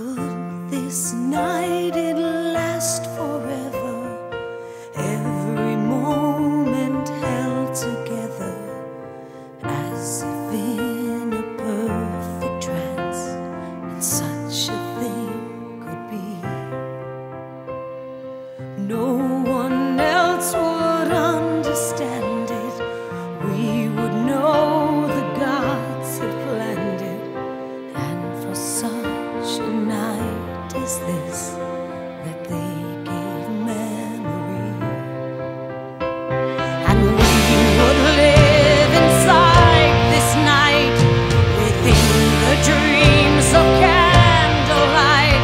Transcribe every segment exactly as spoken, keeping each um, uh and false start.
Could this night it last forever? Every moment held together, as if in a perfect trance, and such a thing could be. No one else would understand it. We would know the gods had planned it, and for some a night is this that they gave memory. And we would live inside this night, within the dreams of candlelight.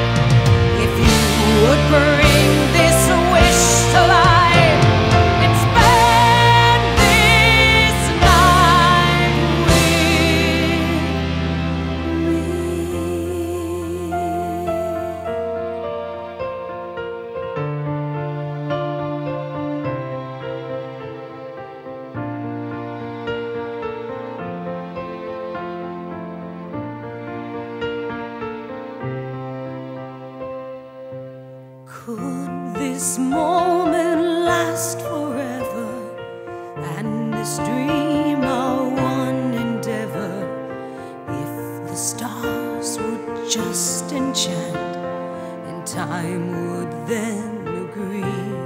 If you would bring this wish to life and spend this night with me. Could this moment last forever, and this dream our one endeavor? If the stars would just enchant, and time would then agree,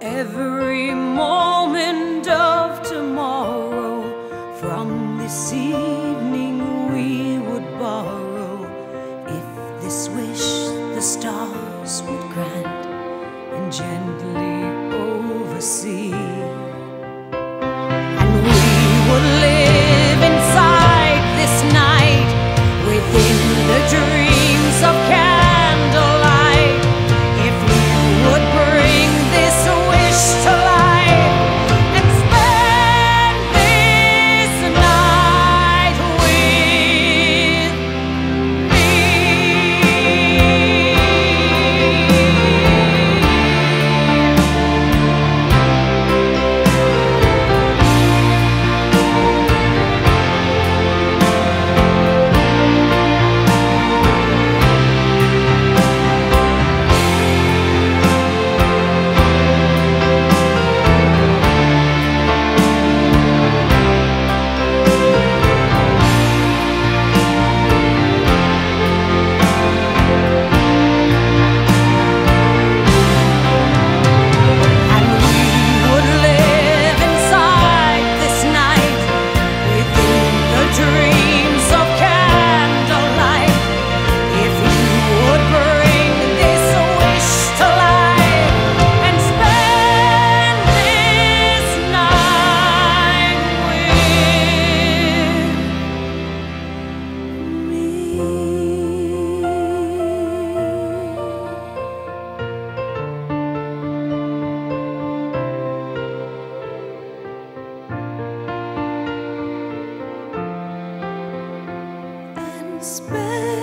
every moment of tomorrow from this evening we would borrow, if this wish the stars would grant and gently oversee. And we would live inside this night, within the dreams of candlelight. If you would bring this wish to life and spend this night with me. Spend